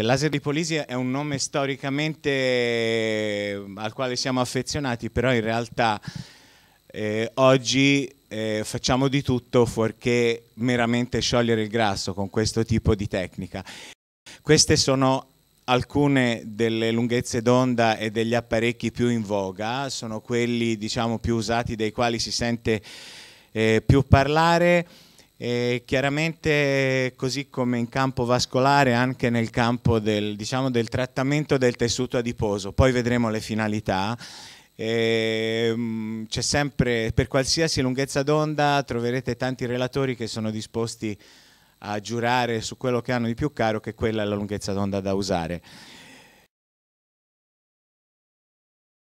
Laser di Polisia è un nome storicamente al quale siamo affezionati, però in realtà oggi facciamo di tutto fuorché meramente sciogliere il grasso con questo tipo di tecnica. Queste sono alcune delle lunghezze d'onda e degli apparecchi più in voga, sono quelli diciamo più usati, dei quali si sente più parlare. E chiaramente, così come in campo vascolare, anche nel campo del trattamento del tessuto adiposo, poi vedremo le finalità. C'è sempre, per qualsiasi lunghezza d'onda troverete tanti relatori che sono disposti a giurare su quello che hanno di più caro che quella è la lunghezza d'onda da usare.